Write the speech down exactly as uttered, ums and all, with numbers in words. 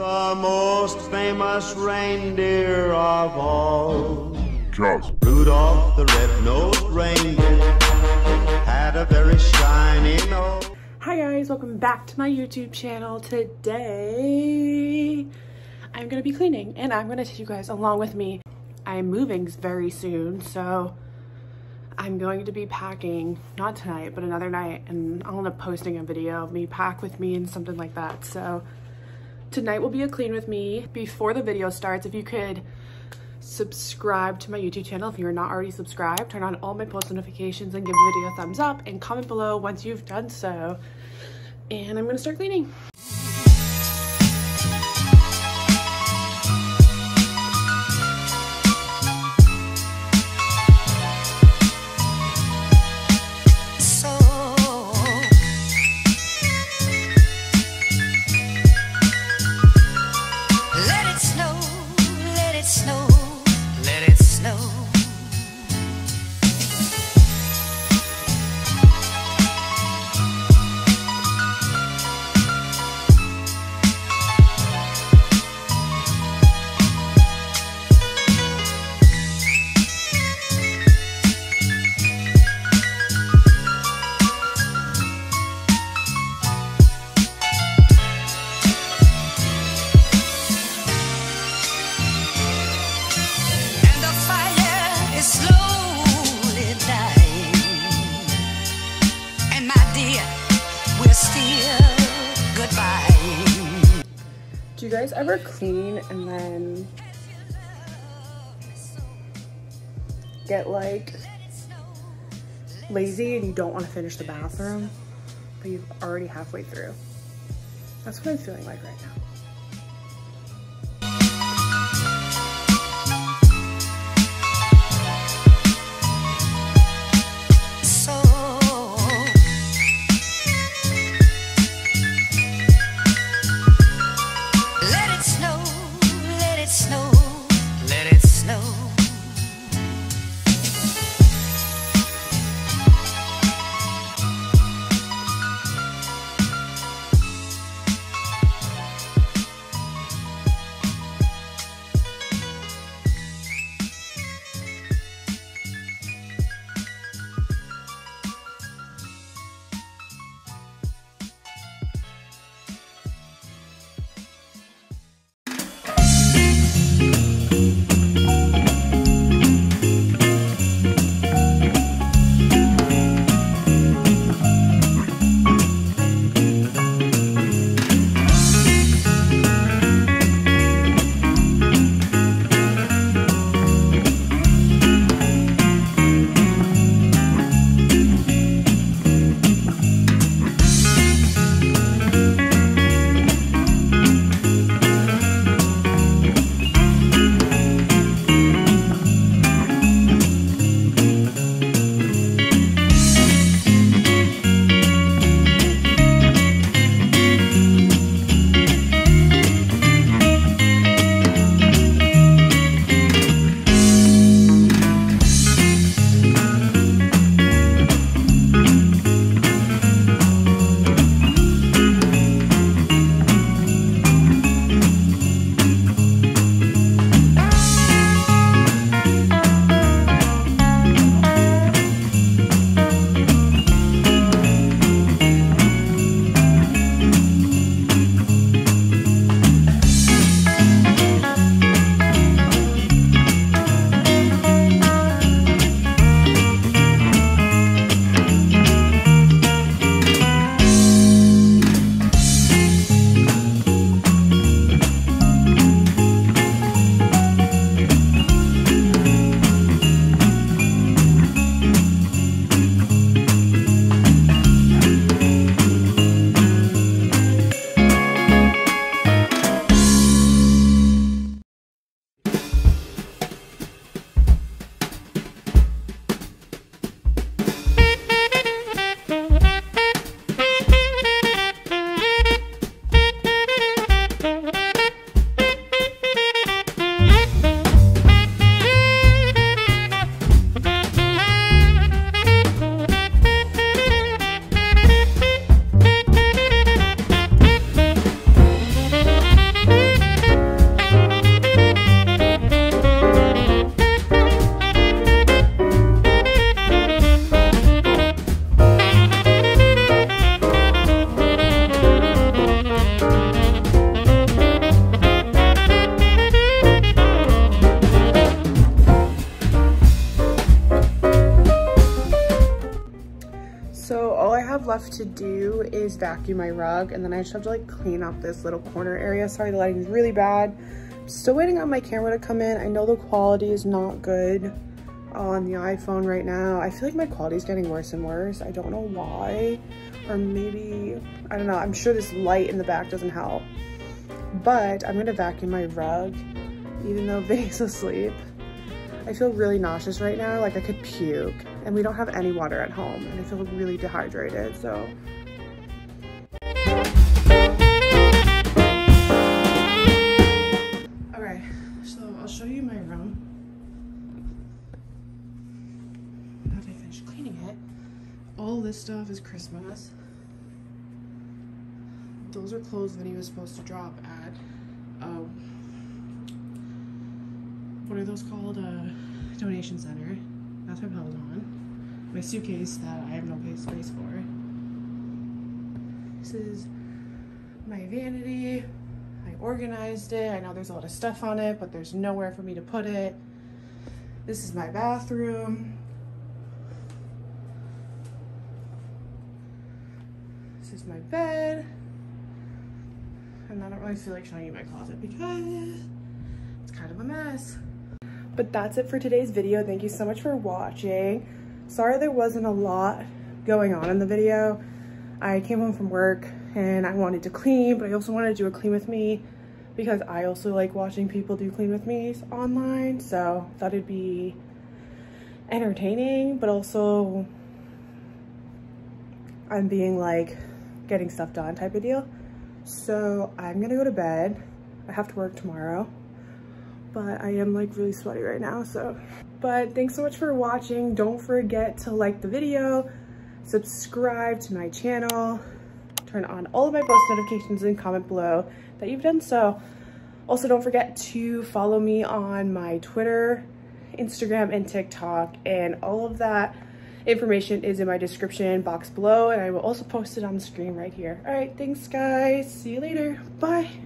The most famous reindeer of all. Charles. Rudolph the red-nosed reindeer had a very shiny nose. Hi guys, welcome back to my YouTube channel. Today I'm gonna be cleaning and I'm gonna take you guys along with me. I'm moving very soon, so I'm going to be packing, not tonight, but another night, and I'll end up posting a video of me pack with me and something like that. So tonight will be a clean with me. Before the video starts, if you could subscribe to my YouTube channel if you're not already subscribed, turn on all my post notifications and give the video a thumbs up and comment below once you've done so. And I'm gonna start cleaning. Do you guys ever clean and then get like lazy and you don't want to finish the bathroom, but you're already halfway through? That's what I'm feeling like right now. have to do is vacuum my rug, and then I just have to like clean up this little corner area. Sorry, the lighting is really bad. I'm still waiting on my camera to come in. I know the quality is not good on the iPhone right now. I feel like my quality is getting worse and worse. I don't know why, or maybe, I don't know. I'm sure this light in the back doesn't help, but I'm gonna vacuum my rug even though Vay's asleep. I feel really nauseous right now, like I could puke, and we don't have any water at home, and I feel really dehydrated, so. Okay, so I'll show you my room. Now that I finished cleaning it, all this stuff is Christmas. Those are clothes that he was supposed to drop at, um, what are those called? Uh, donation center. That's what I've held on. My suitcase that I have no space for. This is my vanity. I organized it. I know there's a lot of stuff on it, but there's nowhere for me to put it. This is my bathroom. This is my bed. And I don't really feel like showing you my closet because it's kind of a mess. But that's it for today's video. Thank you so much for watching. Sorry there wasn't a lot going on in the video. I came home from work and I wanted to clean, but I also wanted to do a clean with me because I also like watching people do clean with me's online. So I thought it'd be entertaining, but also I'm being like getting stuff done type of deal. So I'm gonna go to bed. I have to work tomorrow. But I am like really sweaty right now, so. But thanks so much for watching. Don't forget to like the video, subscribe to my channel, turn on all of my post notifications, and comment below that you've done so. Also, don't forget to follow me on my Twitter, Instagram, and TikTok, and all of that information is in my description box below, and I will also post it on the screen right here. All right, thanks guys. See you later. Bye.